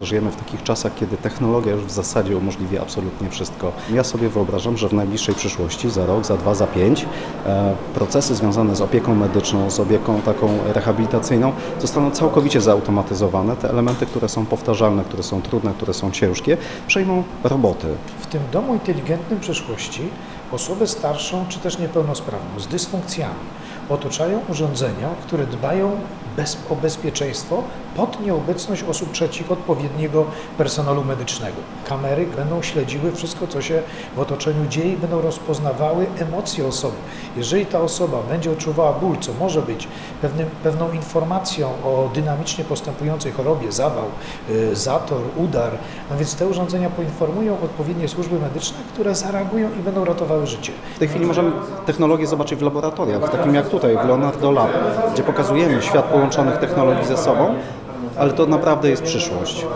Żyjemy w takich czasach, kiedy technologia już w zasadzie umożliwia absolutnie wszystko. Ja sobie wyobrażam, że w najbliższej przyszłości, za rok, za dwa, za pięć, procesy związane z opieką medyczną, z opieką taką rehabilitacyjną zostaną całkowicie zautomatyzowane. Te elementy, które są powtarzalne, które są trudne, które są ciężkie, przejmą roboty. W tym domu inteligentnym przyszłości osobę starszą czy też niepełnosprawną z dysfunkcjami otaczają urządzenia, które dbają o bezpieczeństwo pod nieobecność osób trzecich, odpowiedniego personelu medycznego. Kamery będą śledziły wszystko, co się w otoczeniu dzieje i będą rozpoznawały emocje osoby. Jeżeli ta osoba będzie odczuwała ból, co może być pewną informacją o dynamicznie postępującej chorobie, zawał, zator, udar, no więc te urządzenia poinformują odpowiednie służby medyczne, które zareagują i będą ratowały życie. W tej chwili możemy technologię zobaczyć w laboratoriach, takim jak tutaj, w Leonardo Lab, gdzie pokazujemy świat połączonych technologii ze sobą, ale to naprawdę jest przyszłość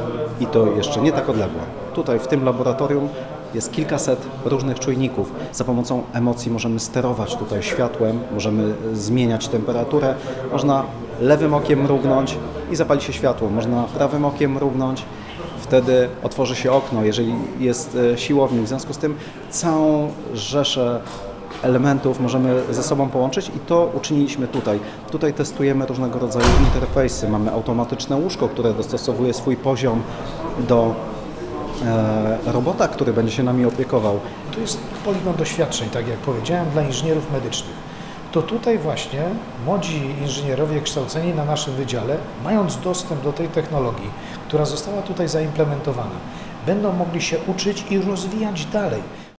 i to jeszcze nie tak odległa. Tutaj, w tym laboratorium jest kilkaset różnych czujników. Za pomocą emocji możemy sterować tutaj światłem, możemy zmieniać temperaturę, można lewym okiem mrugnąć i zapali się światło, można prawym okiem mrugnąć, wtedy otworzy się okno, jeżeli jest siłownik. W związku z tym całą rzeszę elementów możemy ze sobą połączyć i to uczyniliśmy tutaj. Tutaj testujemy różnego rodzaju interfejsy, mamy automatyczne łóżko, które dostosowuje swój poziom do robota, który będzie się nami opiekował. To jest poligon doświadczeń, tak jak powiedziałem, dla inżynierów medycznych. To tutaj właśnie młodzi inżynierowie kształceni na naszym wydziale, mając dostęp do tej technologii, która została tutaj zaimplementowana, będą mogli się uczyć i rozwijać dalej.